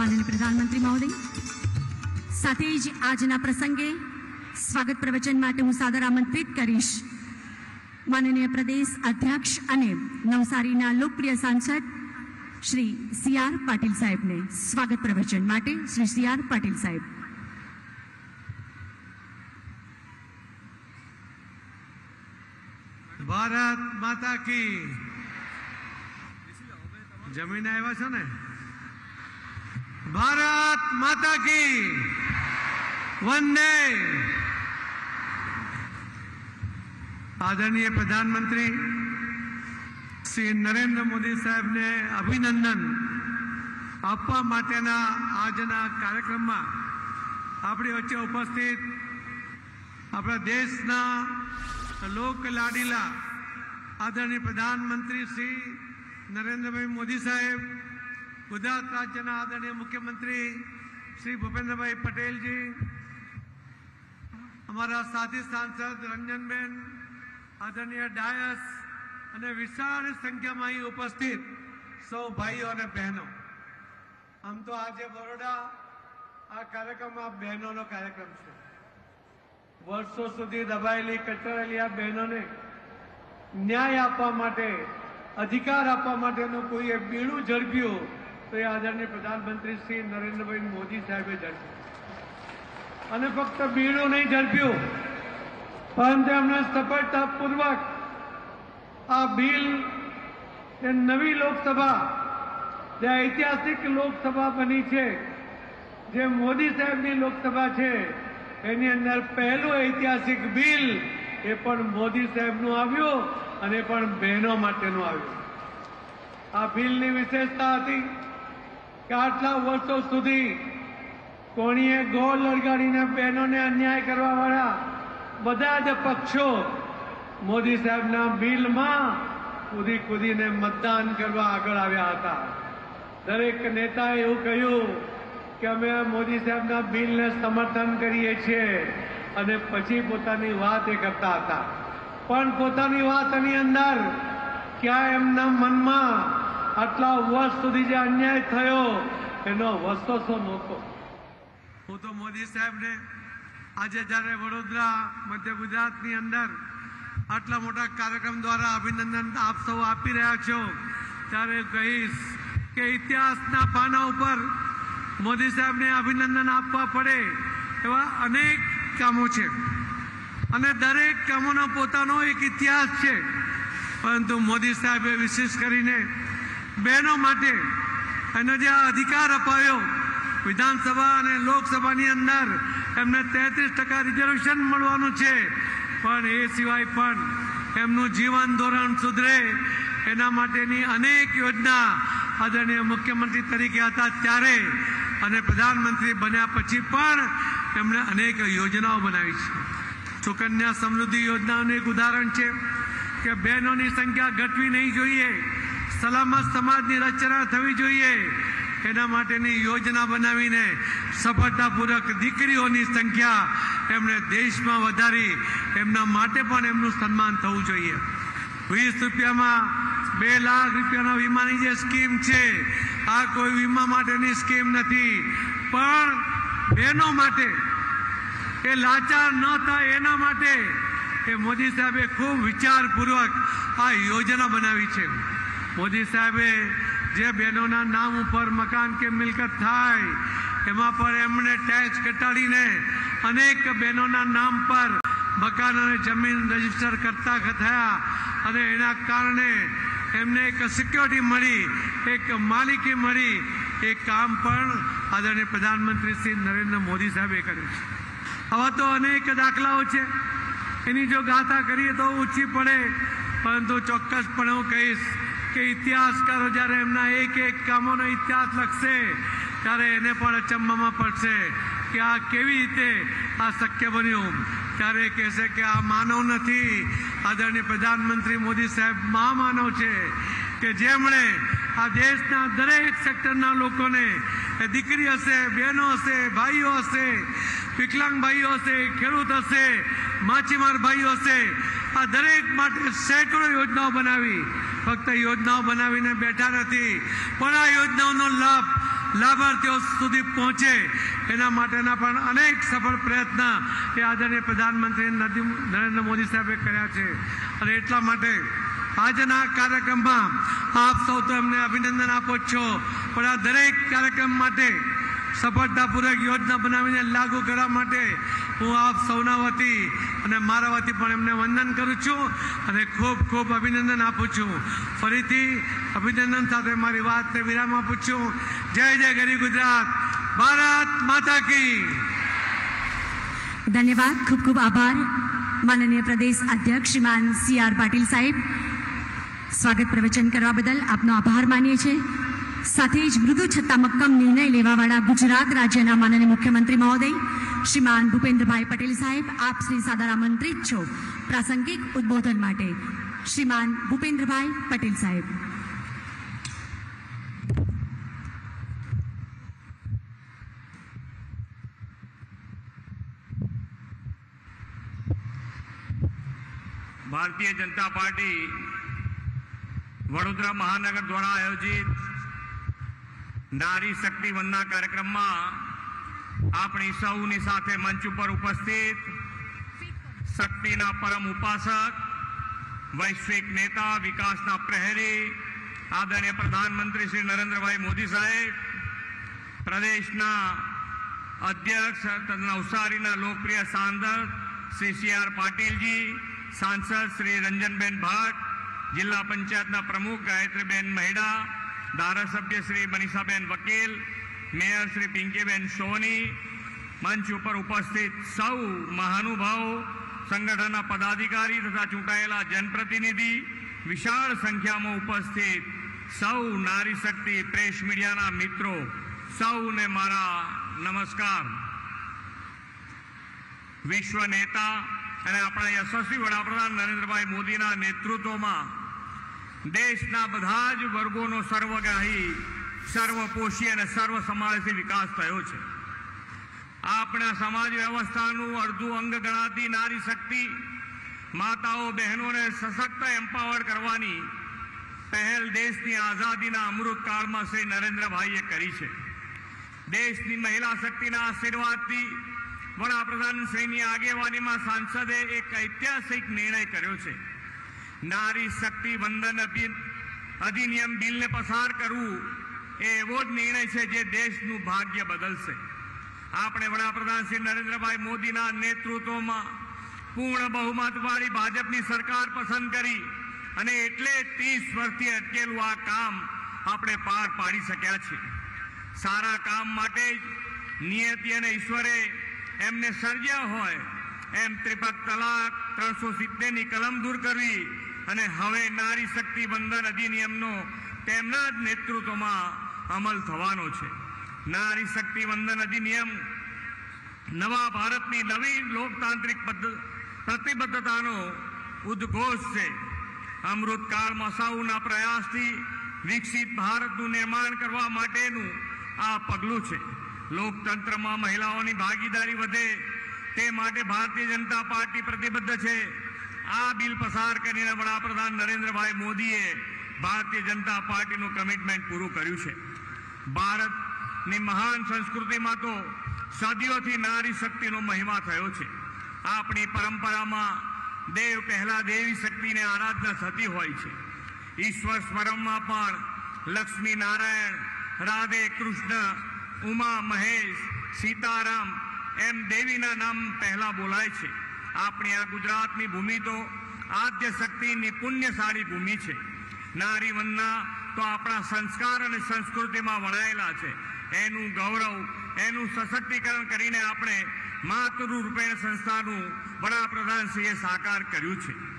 માનનીય પ્રધાનમંત્રી મહોદય સાથે જ આજના પ્રસંગે સ્વાગત પ્રવચન માટે હું સાદર આમંત્રિત કરીશ માનનીય પ્રદેશ અધ્યક્ષ અને નવસારીના લોકપ્રિય સાંસદ श्री सी आर पाटिल साहब ने स्वागत प्रवचन माटे श्री सी आर पाटिल साहब भारत माता की जमीन आया छो ने भारत माता की वंदे। आदरणीय प्रधानमंत्री श्री नरेंद्र मोदी साहब ने अभिनंदन આપવા માટેના આજના કાર્યક્રમમાં આપણી વચ્ચે ઉપસ્થિત આપણા દેશના લોક લાડીલા આદરણીય પ્રધાનમંત્રી શ્રી નરેન્દ્રભાઈ મોદી સાહેબ, ગુજરાત રાજ્યના આદરણીય મુખ્યમंत्री શ્રી ભૂપેન્દ્રભાઈ પટેલજી, અમારા સાથી સાંસદ રંજનબેન, આદરણીય ડાયસ અને વિશાળ સંખ્યામાં અહીં ઉપસ્થિત સૌ ભાઈઓ અને બહેનો, આમ તો આજે બરોડા આ કાર્યક્રમમાં બહેનોનો કાર્યક્રમ છે। વર્ષો સુધી દબાયેલી કચરાયેલી આ બહેનોને ન્યાય આપવા માટે, અધિકાર આપવા માટેનું કોઈએ બીડું ઝડપ્યું તો એ આદરણીય પ્રધાનમંત્રી શ્રી નરેન્દ્રભાઈ મોદી સાહેબે ઝડપ્યું। અને ફક્ત બીડું નહીં ઝડપ્યું, પરંતુ એમણે સફળતાપૂર્વક આ બિલ એ નવી લોકસભા, જે ઐતિહાસિક લોકસભા બની છે, જે મોદી સાહેબની લોકસભા છે, એની અંદર પહેલું ઐતિહાસિક બિલ એ પણ મોદી સાહેબનું આવ્યું અને પણ બહેનો માટેનું આવ્યું। આ બિલની વિશેષતા હતી કે આટલા વર્ષો સુધી કોણીએ ગોળ લગાડીને બહેનોને અન્યાય કરવાવાળા બધા જ પક્ષો मोदी साहब ना बिल में कूदी कूदी ने मतदान करवा आगळ आव्या हता। दरेक नेताए एवुं कह्युं के अमे मोदी साहब ना बिल ने समर्थन करीए छीए अने पछी पोतानी वात ए करता हता, पण पोतानी वातनी अंदर क्या एमना मनमा आटला वर्ष सुधी जे अन्याय थयो एनो वसवसो नहोतो। हूँ तो मोदी साहेब ने आजे ज्यारे वडोदरा मध्य गुजरातनी अंदर आटला मोटा कार्यक्रम द्वारा अभिनंदन आप सौ आपी रह्या छो त्यारे कहीश के इतिहासना पाना उपर मोदी साहेब ने अभिनंदन आपवा पड़े एवा अनेक कामों छे अने दरेक कामोनो पोतानो एक इतिहास छे, परंतु मोदी साहेबे विशेष करीने बहनों माटे एनो जे अधिकार अपाव्यो विधानसभा अने लोकसभानी अंदर एमने 33% रिजर्वेशन मळवानुं छे, पण ए सिवाय पण एमनुं जीवन धोरण सुधरे एना माटेनी अनेक योजना आदरणीय मुख्यमंत्री तरीके हता त्यारे अने प्रधानमंत्री बन्या पछी पण एमणे अनेक योजनाओ बनावी छे। सुकन्या समृद्धि योजनानुं एक उदाहरण छे के बहनोनी संख्या घटवी नहीं जोईए, सलामत समाजनी रचना थवी जोईए, एना माटेनी योजना बनावीने सफलतापूर्वक दीकरीओनी संख्या एमणे देशमां वधारी एमना माटे पण एमनुं सन्मान थवुं जोईए। 20 रुपया में 2 लाख रुपया वीमानी जे स्कीम छे आ कोई वीमा माटेनी स्कीम नथी, पण बहनों माटे ए लाचार न थाय एना माटे ए मोदी साहेबे खूब विचारपूर्वक आ योजना बनावी छे। मोदी साहेबे जे बहनोना नाम पर मकान के मिलकत थाय एमां पर एमणे टैक्स घटाडीने अनेक बहनोना नाम पर मकान और जमीन रजिस्टर करता थया अने एना कारणे एमने एक सिक्योरिटी मळी, एक मालिकी मळी। ए काम पण आदरणीय प्रधानमंत्री श्री नरेंद्र मोदी साहेबे कर्युं छे। आवा तो अनेक दाखलाओ छे, एनी जो गाथा करीए तो ऊंची पड़े, परंतु चोक्कसपणे हूँ कहीश के इतिहासकारो ज्यारे एमना एक एक कामोनो इतिहास लखशे त्यारे एने पण अचंबामां पड़शे के आ केवी रीते आ शक्य बन्युं, त्यारे कहेशे के आ मानव नथी। आदरणीय प्रधानमंत्री मोदी साहेब महामानव छे के जेमणे आ देशना दरेक सेक्टरना लोकोने, दीकरी हशे, बहनो हशे, भाईओ हशे, विकलांग भाईओ हशे, खेडूत हशे, माछीमार भाईओ हशे, आ दरेक माटे सैकड़ो योजनाओ बनावी। फक्त योजनाओ बनावीने बेठा नथी, पण आ योजनाओनो लाभ लाभार्थीओ सुधी पहुंचे एना माटेना पण अनेक सफल प्रयत्न ए आदरणीय प्रधानमंत्री नरेंद्र मोदी साहेबे कर्या छे अने एटला माटे आजना कार्यक्रम में आप सौ तो अमने अभिनंदन आपो छो। पण आ दरेक कार्यक्रम माटे सफलतापूर्वक योजना बनावीने लागू करवा माटे हूँ आप सौना वती अने मारा वती पण एमने वंदन करूं छूं अने खूब खूब अभिनंदन आपूं छूं। फरीथी अभिनंदन साथे मारी वातने विराम आपूं छूं। जय जय गरीब गुजरात, भारत माता की। धन्यवाद, खूब खूब आभार माननीय प्रदेश अध्यक्ष श्रीमान सी आर पाटिल साहेब। स्वागत प्रवचन करवा बदल आपनो आभार मानीए छे। साथ ज मृदु छता मक्कम निर्णय लेवावाळा गुजरात राज्यना माननीय मुख्यमंत्री महोदय श्रीमान भूपेंद्र भाई पटेल साहेब, आप श्री सादारा मंत्री छो। प्रासंगिक उद्बोधन माटे श्रीमान भूपेंद्र भाई पटेल साहेब। भारतीय जनता पार्टी वडोदरा महानगर द्वारा आयोजित नारी शक्ति वंदन कार्यक्रम में अपनी सौनी साथे मंच पर उपस्थित शक्तिना परम उपासक, वैश्विक नेता, विकासना प्रहरी आदरणीय प्रधानमंत्री श्री नरेंद्र भाई मोदी साहेब, प्रदेशना अध्यक्ष तथा नवसारीना लोकप्रिय सांसद श्री सी आर पाटिल जी, सांसद श्री रंजनबेन भट्ट, जिला पंचायतना प्रमुख गायत्रीबेन महिड़ा, धारासभ्य श्री मनीषाबेन वकील, मेयर श्री पिंकीबेन सोनी, मंच पर उपस्थित सौ महानुभाव, संगठन पदाधिकारी तथा चूंटायेला जनप्रतिनिधि, विशाल संख्या में उपस्थित सौ नारी शक्ति प्रेस मीडिया मित्रों, सौ ने मारा नमस्कार। विश्व नेता अने अपना यशस्वी वडाप्रधान नरेंद्र भाई मोदी नेतृत्व में देशना बधा ज वर्गों सर्वगाही, सर्वपोषी और सर्वसमावेशी विकास थयो छे। आपना समाज व्यवस्था अर्धु अंग गणाती नारी शक्ति माताओं बहनों ने सशक्त एम्पावर करवानी पहल देश की आजादी अमृत काल में श्री नरेंद्र भाईए करी छे। देश की महिला शक्ति आशीर्वाद थी वडाप्रधान श्रीनी आगेवानी में सांसदे एक ऐतिहासिक निर्णय कर्यो छे। नारी शक्ति वंदन अधिनियम बिल ने पसार करवू एवो ज निर्णय छे जे देशनु भाग्य बदलशे। आपणे वडाप्रधान श्री नरेंद्र भाई मोदीना नेतृत्व में पूर्ण बहुमतवाळी भाजपनी सरकार पसंद करी अने एटले 30 वर्षथी अटकेलुं आ काम आपणे पार पाडी शक्या छे। सारा काम माटे नियति अने ईश्वरे एमने सर्ज्या होय एम 53 तलाक 370 नी कलम दूर करी अने हवे नारी शक्ति वंदन अधिनियमनो तेमना ज नेतृत्वमां अमल थवानो छे। नारी शक्ति वंदन अधिनियम नवा भारतनी नवी लोकतांत्रिक प्रतिबद्धतानो उद्घोष छे। अमृतकाळमां सौना प्रयासथी विकसित भारतनुं निर्माण करवा माटेनुं आ पगलुं छे। लोकतंत्र में महिलाओं की भागीदारी वधे ते माटे भारतीय जनता पार्टी प्रतिबद्ध है। आ बिल पसार करीने वडाप्रधान नरेंद्र भाई मोदीए भारतीय जनता पार्टी नु कमिटमेंट पूरु कर्यु छे। भारत नी महान संस्कृति में तो सदियों थी नारी शक्ति नो महिमा थयो छे। आपनी परंपरा में देव पहला देवी शक्ति ने आराधना थती होय छे। ईश्वर स्मरण में पण लक्ष्मी नारायण, राधे कृष्ण, उमा, महेश, सीताराम एम देवीना नाम पहला बोलाय छे। आपणी आ गुजरातनी भूमि तो आद्य शक्तिनी पुण्यशाळी भूमि छे। नारी वंदना तो आपणा संस्कार अने संस्कृतिमां वणायेला छे। एनुं गौरव, एनुं सशक्तिकरण करीने आपणे मातृ रूपेण संस्थानुं वडाप्रधानश्रीए साकार कर्युं छे।